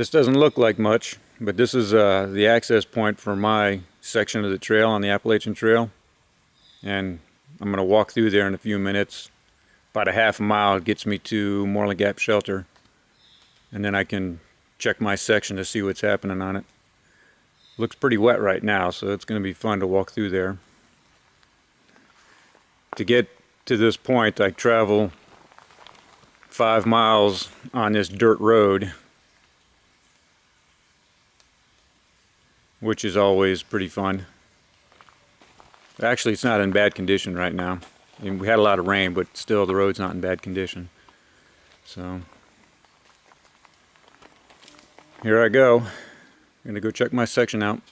This doesn't look like much, but this is the access point for my section of the trail on the Appalachian Trail, and I'm going to walk through there in a few minutes. About a half a mile gets me to Moreland Gap Shelter, and then I can check my section to see what's happening on it. Looks pretty wet right now, so it's going to be fun to walk through there. To get to this point, I travel 5 miles on this dirt road, which is always pretty fun. Actually, it's not in bad condition right now. I mean, we had a lot of rain, but still the road's not in bad condition. So here I go. I'm gonna go check my section out.